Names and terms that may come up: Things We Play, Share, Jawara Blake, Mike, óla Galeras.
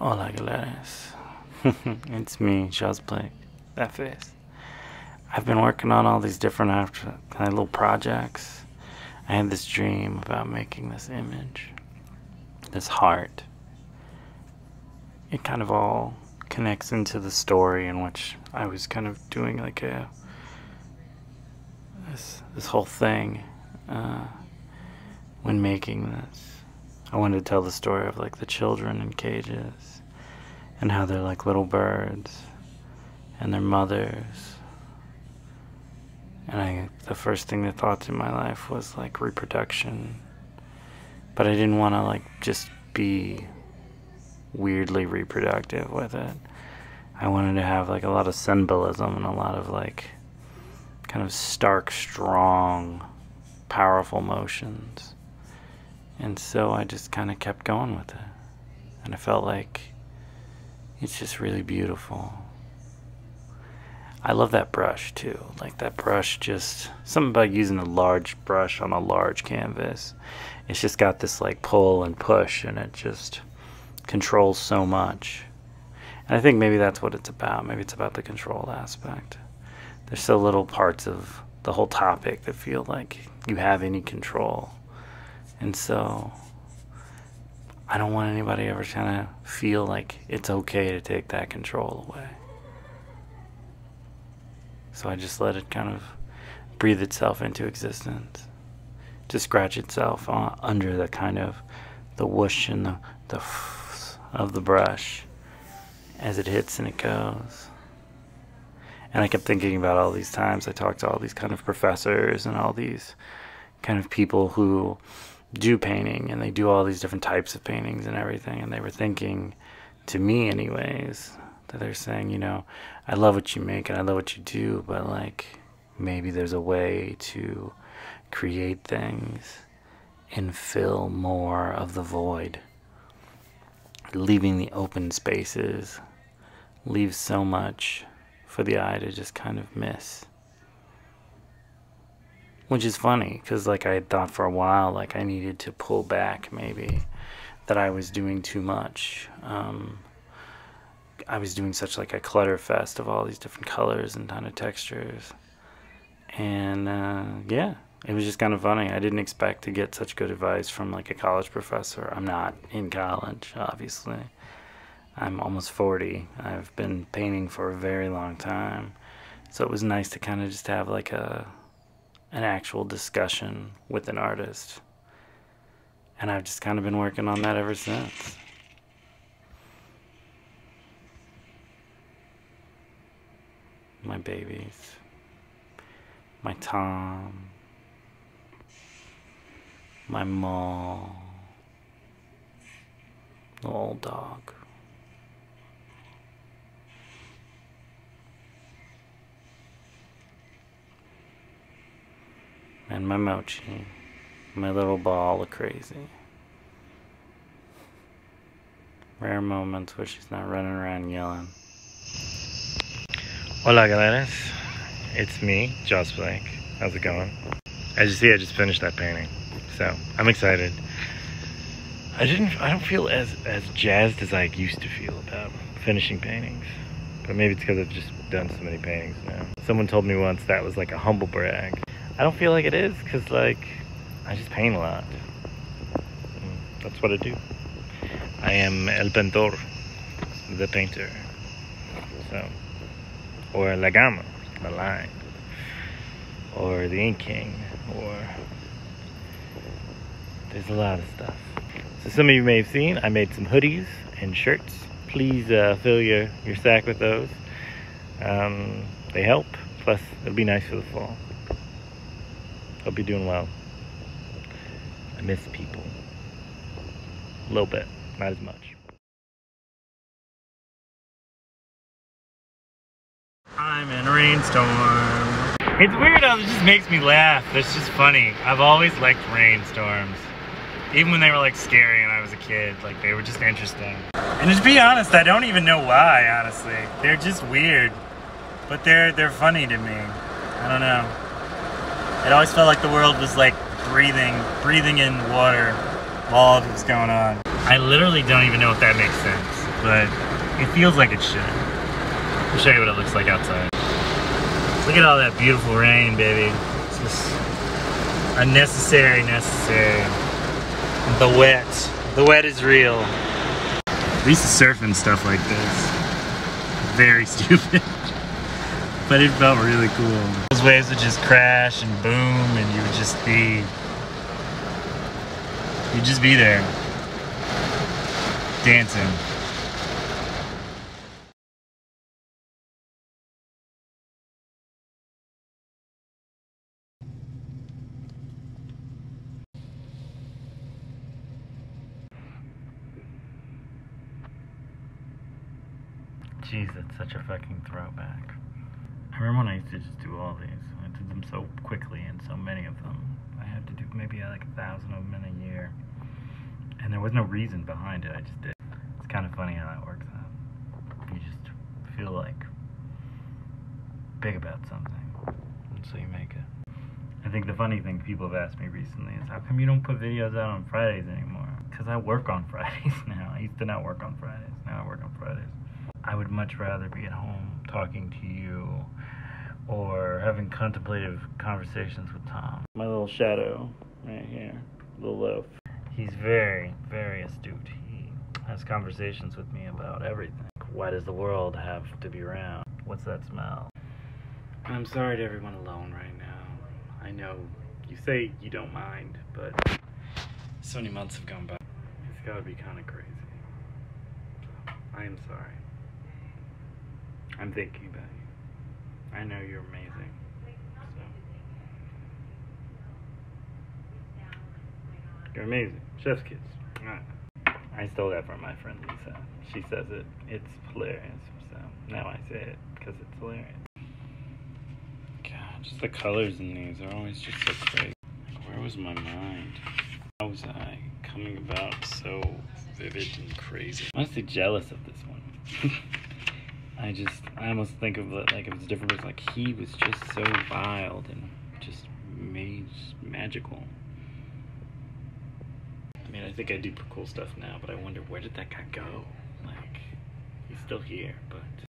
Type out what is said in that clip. Hola Galeras, it's me, Jawara Blake, that face. I've been working on all these different kind of little projects. I had this dream about making this image, this heart. It kind of all connects into the story in which I was kind of doing like a, this whole thing when making this. I wanted to tell the story of like the children in cages and how they're like little birds and their mothers. And the first thing that thought in my life was like reproduction. But I didn't want to like just be weirdly reproductive with it. I wanted to have like a lot of symbolism and a lot of like kind of stark, strong, powerful emotions. And so I just kind of kept going with it. And I felt like it's just really beautiful. I love that brush too. Like that brush, just something about using a large brush on a large canvas. It's just got this like pull and push, and it just controls so much. And I think maybe that's what it's about. Maybe it's about the control aspect. There's so little parts of the whole topic that feel like you have any control. And so I don't want anybody ever trying to feel like it's okay to take that control away. So I just let it kind of breathe itself into existence, to scratch itself under the kind of the whoosh and the of the brush as it hits and it goes. And I kept thinking about all these times I talked to all these kind of professors and all these kind of people who do painting, and they do all these different types of paintings and everything, and they were thinking, to me anyways, that they're saying, you know, I love what you make and I love what you do, but like maybe there's a way to create things and fill more of the void, leaving the open spaces, leaves so much for the eye to just kind of miss. Which is funny, because like I had thought for a while, like I needed to pull back maybe, that I was doing too much. I was doing such like a clutter fest of all these different colors and kind of textures. And yeah, it was just kind of funny. I didn't expect to get such good advice from like a college professor. I'm not in college, obviously. I'm almost 40. I've been painting for a very long time. So it was nice to kind of just have like an actual discussion with an artist. And I've just kind of been working on that ever since. My babies. My Tom. My Ma. The old dog. And my mochi, my little ball of crazy. Rare moments where she's not running around yelling. Hola Galeras, it's me, Jawara Blake. How's it going? As you see, I just finished that painting, so I'm excited. I don't feel as jazzed as I used to feel about finishing paintings, but maybe it's because I've just done so many paintings now. Someone told me once that was like a humble brag. I don't feel like it is, because like I just paint a lot. That's what I do. I am el pintor, the painter. So, or la gama, the line, or the ink king, or there's a lot of stuff. So some of you may have seen I made some hoodies and shirts. Please fill your sack with those. They help. Plus, it'll be nice for the fall. Hope you're doing well. I miss people. A little bit, not as much. I'm in a rainstorm. It's weird how it just makes me laugh. It's just funny. I've always liked rainstorms. Even when they were like scary and I was a kid, like they were just interesting. And to be honest, I don't even know why, honestly. They're just weird. But they're funny to me. I don't know. It always felt like the world was like breathing in water while it was going on. I literally don't even know if that makes sense. but it feels like it should. I'll show you what it looks like outside. Look at all that beautiful rain, baby. It's just unnecessary, necessary. The wet is real. We used to surf and stuff like this. Very stupid. But it felt really cool. Those waves would just crash and boom, and you would just be... you'd just be there. Dancing. Jeez, that's such a fucking throwback. I remember when I used to just do all these. I did them so quickly and so many of them. I had to do maybe like 1,000 of them in a year. And there was no reason behind it, I just did. It's kind of funny how that works out. You just feel like big about something, and so you make it. I think the funny thing people have asked me recently is, how come you don't put videos out on Fridays anymore? Because I work on Fridays now. I used to not work on Fridays, now I work on Fridays. I would much rather be at home talking to you or having contemplative conversations with Tom. My little shadow right here, little loaf. He's very, very astute. He has conversations with me about everything. Why does the world have to be round? What's that smell? I'm sorry to everyone alone right now. I know you say you don't mind, but so many months have gone by. It's gotta be kind of crazy. I am sorry. I'm thinking about you. I know you're amazing. So. You're amazing. Chef's kiss. Right. I stole that from my friend Lisa. She says it. It's hilarious. So now I say it because it's hilarious. God, just the colors in these are always just so crazy. Like, where was my mind? How was I coming about so vivid and crazy? I'm honestly jealous of this one. I almost think of it like it was different, but like he was just so wild and just magical. I mean, I think I do cool stuff now, but I wonder, where did that guy go? Like, he's still here, but...